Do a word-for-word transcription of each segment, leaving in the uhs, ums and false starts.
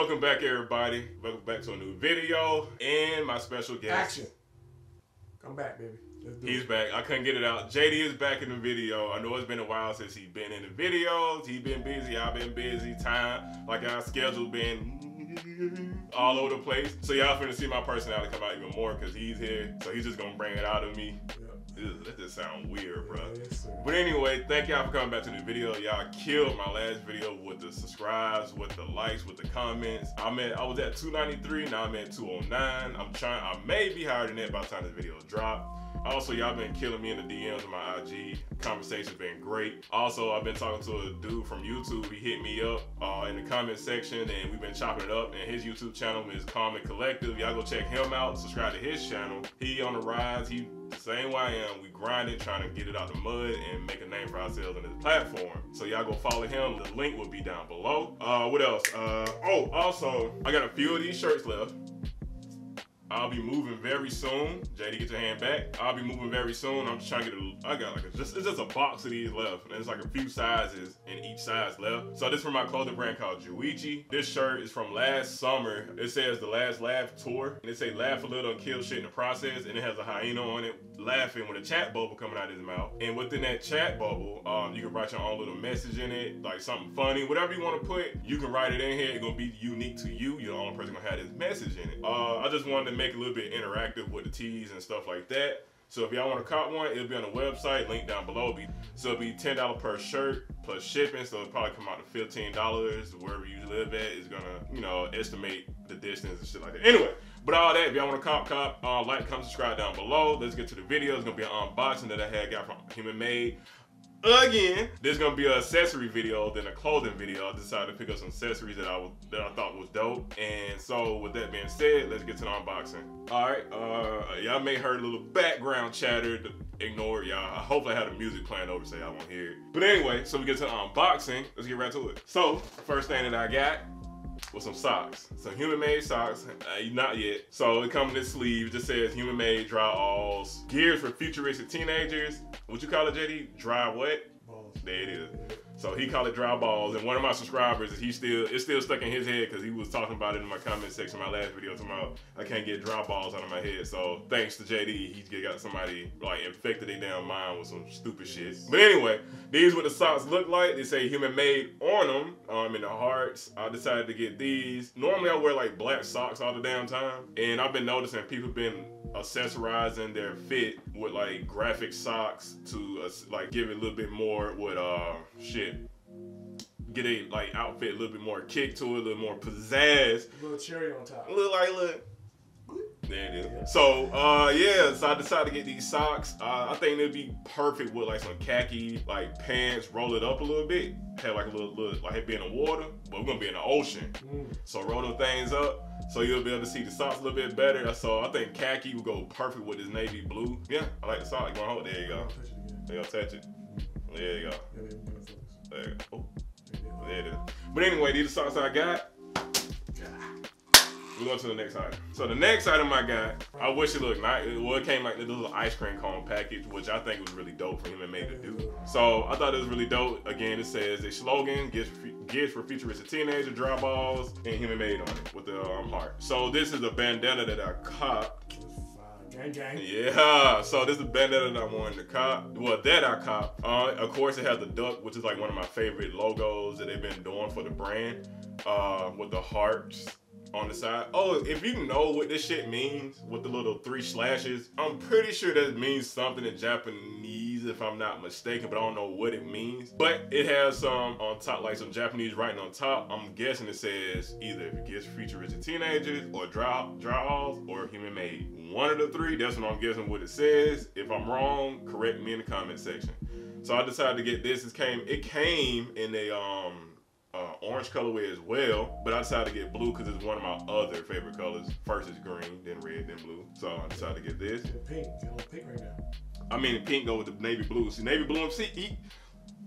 Welcome back, everybody. Welcome back to a new video and my special guest. Action. Come back, baby. Let's do He's it. back. I couldn't get it out. J D is back in the video. I know it's been a while since he's been in the videos. He's been busy. I've been busy. Time, like our schedule been all over the place. So y'all finna see my personality come out even more because he's here. So he's just gonna bring it out of me. Yep. Ew, that just sound weird, bro. Yes, but anyway, thank y'all for coming back to the video. Y'all killed my last video with the subscribes, with the likes, with the comments. I'm at, I was at two ninety-three, now I'm at two oh nine. I'm trying, I may be higher than that by the time this video dropped. Also, y'all been killing me in the D Ms of my I G. Conversation's been great. Also, I've been talking to a dude from YouTube. He hit me up uh, in the comment section and we've been chopping it up. And his YouTube channel is Calm and Collective. Y'all go check him out, subscribe to his channel. He on the rise, he the same way I am. We grinding, trying to get it out the mud and make a name for ourselves on this platform. So y'all go follow him. The link will be down below. Uh, what else? Uh, oh, also, I got a few of these shirts left. I'll be moving very soon. J D, get your hand back. I'll be moving very soon. I'm just trying to get a, I got like a, just, it's just a box of these left. And it's like a few sizes in each size left. So this is from my clothing brand called Juichi. This shirt is from last summer. It says the last laugh tour. And it say laugh a little and kill shit in the process. And it has a hyena on it laughing with a chat bubble coming out of his mouth. And within that chat bubble, um, you can write your own little message in it, like something funny, whatever you want to put, you can write it in here. It's gonna be unique to you. You're the only person gonna have this message in it. Uh, I just wanted to make it a little bit interactive with the tees and stuff like that. So if y'all want to cop one, it'll be on the website, link down below. So it'll be ten dollars per shirt plus shipping. So it'll probably come out to fifteen dollars wherever you live at. It's gonna, you know, estimate the distance and shit like that. Anyway, but all that, if y'all want to cop, cop, uh, like, comment, subscribe down below. Let's get to the video. It's gonna be an unboxing that I had got from Human Made. Again, there's gonna be an accessory video, then a clothing video. I decided to pick up some accessories that I was, that I thought was dope. And so, with that being said, let's get to the unboxing. All right, uh, y'all may heard a little background chatter. Ignore y'all. I hope I had the music playing over so y'all won't hear it. But anyway, so we get to the unboxing. Let's get right to it. So, first thing that I got was some socks, some Human Made socks. Uh, not yet. So it comes in this sleeve. It just says Human Made Dry Alls. Geared for futuristic teenagers. What you call it, J D? Dry what? Balls. There it is. So he called it dry balls. And one of my subscribers, he still, it's still stuck in his head because he was talking about it in my comment section in my last video. Tomorrow, I can't get dry balls out of my head. So thanks to J D, he got somebody like infected their damn mind with some stupid shit. But anyway, these what the socks look like. They say Human Made on them. Um, in the hearts, I decided to get these. Normally I wear like black socks all the damn time. And I've been noticing people been accessorizing their fit with like graphic socks to uh, like give it a little bit more with uh shit. Get a like outfit a little bit more kick to it, a little more pizzazz. A little cherry on top. A little like look. There it is. Yeah. So uh yeah, so I decided to get these socks. Uh, I think they'd be perfect with like some khaki like pants, roll it up a little bit. Have like a little look like it be in the water, but we're gonna be in the ocean. Mm. So roll them things up. So you'll be able to see the socks a little bit better. So I think khaki would go perfect with this navy blue. Yeah, I like the sock going home. There you go. They gonna touch it. There you go. There you go. There it is. But anyway, these are the socks I got. We're going to the next item. So the next item I got, I wish it looked nice. Well, it came like this little ice cream cone package, which I think was really dope for Human Made to do. So I thought it was really dope. Again, it says a slogan, gifts for futuristic teenager, dry balls, and Human Made on it with the um, heart. So this is a bandana that I copped. Gang, gang. Yeah, so this is the bandana that I wanted to cop. Well, that I cop. Uh, of course, it has the duck, which is like one of my favorite logos that they've been doing for the brand, uh, with the hearts on the side. Oh, if you know what this shit means with the little three slashes, I'm pretty sure that means something in Japanese, if I'm not mistaken, but I don't know what it means. But it has some um, on top, like some Japanese writing on top. I'm guessing it says either if it gets futuristic teenagers or dry, dry alls or Human Made. One of the three, that's what I'm guessing what it says. If I'm wrong, correct me in the comment section. So I decided to get this. It came, it came in a, um, Uh, orange colorway as well, but I decided to get blue because it's one of my other favorite colors. First is green, then red, then blue. So I decided to get this. Pink, you look pink right now. I mean, pink go with the navy blue. See, navy blue and see,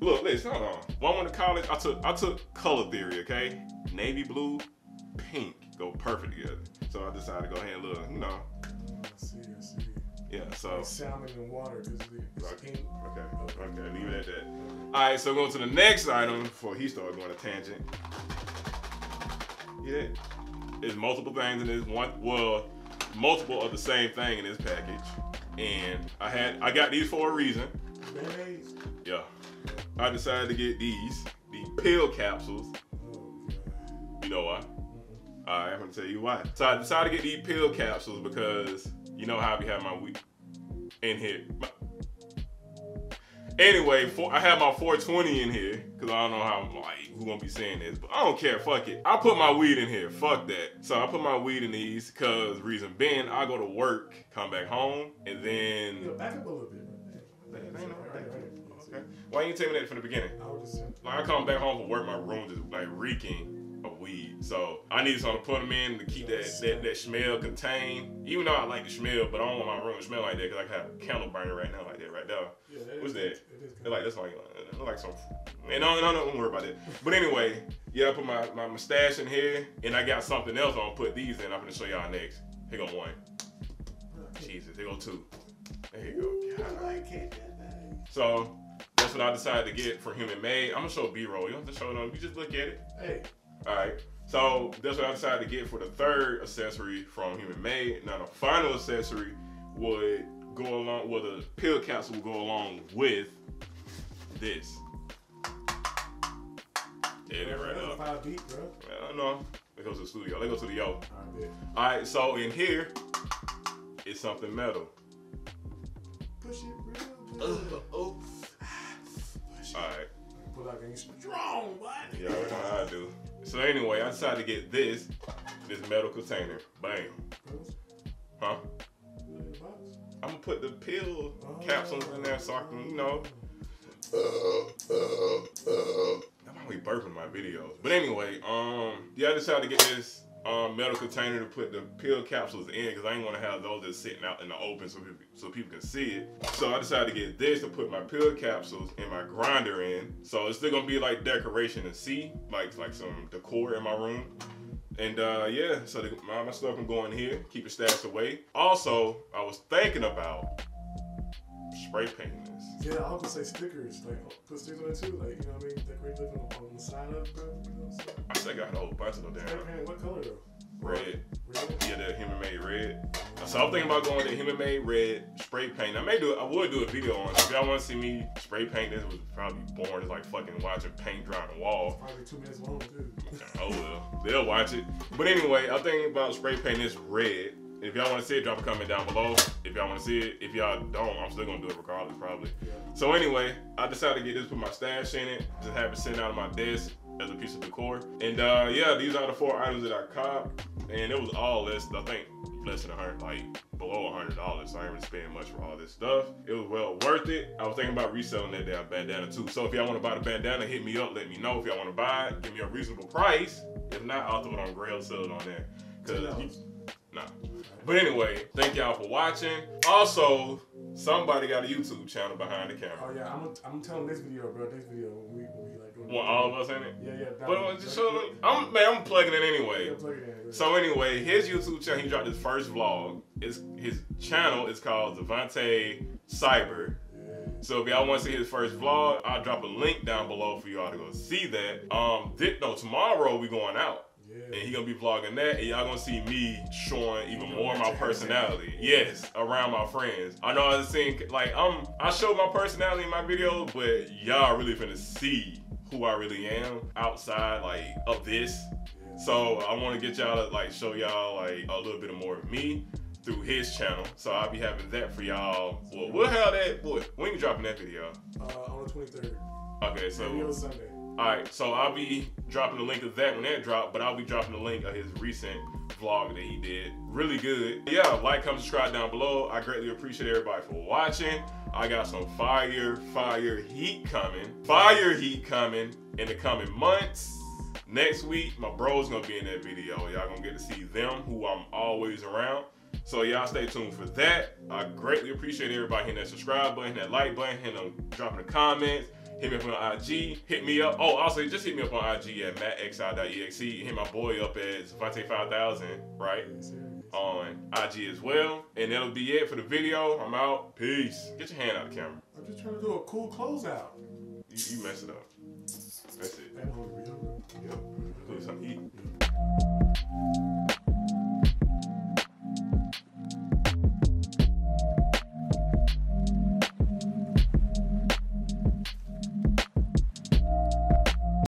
look, listen, hold on. When I went to college, I took I took color theory. Okay, navy blue, pink go perfect together. So I decided to go ahead and look, you know. I see, I see. Yeah, so. It's salmon and water because it's okay. Pink. Okay, okay, leave it at that. All right, so going to the next item before he started going to tangent. You know, there's multiple things in this one, well, multiple of the same thing in this package. And I had, I got these for a reason. Yeah. I decided to get these, the pill capsules. You know why? All right, I'm gonna tell you why. So I decided to get these pill capsules because you know how I be having my week in here. Anyway, for, I have my four twenty in here because I don't know how I'm like who gonna be saying this, but I don't care. Fuck it. I put my weed in here. Fuck that. So I put my weed in these because reason being, I go to work, come back home, and then. Yo, back up a little bit. Right there. Right there. Okay. Why you tell me that from the beginning? I was just like I come back home from work, my room just like reeking of weed, so I need something to put them in to keep that that, that smell contained. Even though I like the smell, but I don't want my room to smell like that because I have a candle burning right now, like that right there. Yeah, that what's is, that? It They're like that's like like some. And no, no, no, don't worry about that. But anyway, yeah, I put my my mustache in here, and I got something else. I'm gonna put these in. I'm gonna show y'all next. Here go one. Jesus, here go two. There you go. God, I can't get that. So that's what I decided to get for Human Made. I'm gonna show B-roll. You don't have to show it on. You just look at it. Hey. All right, so that's what I decided to get for the third accessory from Human Made. Now the final accessory would go along, well the pill capsule will go along with this. Yeah, that right up. Five deep, bro. I don't know, it goes to the studio, let go to the yo. All right, All right so in here, it's something metal. Push it real good. Ugh, oh. Push it. All right. Pull out and strong, boy. Yeah, I know how I do. So anyway, I decided to get this, this metal container. Bam. Huh? I'm gonna put the pill capsules in there so I can, you know. Uh, uh, uh. I'm probably burping my videos. But anyway, um, yeah, I decided to get this um, metal container to put the pill capsules in because I ain't wanna have those just sitting out in the open so people, so people can see it. So I decided to get this to put my pill capsules and my grinder in. So it's still gonna be like decoration and see, like like some decor in my room. And uh, yeah, so the, my, my stuff can go in here, keep it stashed away. Also, I was thinking about spray painting this. Yeah, I was gonna say stickers, like put stickers on it too, like you know what I mean, decorate them on the side of it, bro. You know, so. I think I got a whole bunch of them down. Spray paint, what color though? Red. Red. Yeah, that Human Made red. So I'm thinking about going to Human Made red spray paint. I may do, I would do a video on it. If y'all want to see me spray paint, this was probably boring. It's like fucking watching paint dry on the wall. It's probably two minutes long too. Oh well, they'll watch it. But anyway, I'm thinking about spray painting this red. If y'all want to see it, drop a comment down below. If y'all want to see it, if y'all don't, I'm still gonna do it regardless, probably. Yeah. So anyway, I decided to get this with my stash in it. Just have it sitting out of my desk as a piece of decor. And uh, yeah, these are the four items that I copped. And it was all less, I think, less than a hundred, like below a hundred dollars. So I didn't really spend much for all this stuff. It was well worth it. I was thinking about reselling that damn bandana too. So if y'all want to buy the bandana, hit me up. Let me know if y'all want to buy it. Give me a reasonable price. If not, I'll throw it on Grail, sell it on there. Cause nah. But anyway, thank y'all for watching. Also, somebody got a YouTube channel behind the camera. Oh yeah, I'm gonna, I'm telling this video, bro. This video, we, we like doing. Want all of us in it? Yeah, yeah. But one, just show them. I'm man, I'm plugging it anyway. Yeah, plug it in. So anyway, his YouTube channel, he dropped his first vlog. His his channel is called Devonte Cyber. So if y'all want to see his first vlog, I'll drop a link down below for y'all to go see that. Um, th no, tomorrow we going out. Yeah. And he gonna be vlogging that, and y'all gonna see me showing even more of my personality. Yes, around my friends. I know I was saying, like, I'm, I show my personality in my video, but y'all really finna see who I really am outside, like, of this. Yeah. So I wanna get y'all to, like, show y'all, like, a little bit more of me through his channel. So I'll be having that for y'all. Well, we'll have that, boy, when you dropping that video? Uh, on the twenty-third. Okay, so. Video Sunday. Alright, so I'll be dropping the link of that when that drop, but I'll be dropping the link of his recent vlog that he did. Really good. Yeah, like, comment, subscribe down below. I greatly appreciate everybody for watching. I got some fire, fire heat coming. Fire heat coming in the coming months. Next week, my bro's gonna be in that video. Y'all gonna get to see them, who I'm always around. So y'all stay tuned for that. I greatly appreciate everybody hitting that subscribe button, that like button, hitting them, dropping the comments. Hit me up on I G, hit me up. Oh, also just hit me up on I G at Matt X I dot E X E. Hit my boy up at Zvante five thousand, right? On I G as well. And that'll be it for the video. I'm out. Peace. Get your hand out of the camera. I'm just trying to do a cool closeout. You, you mess it up. That's it. I'm hungry. Yep. Do something to eat.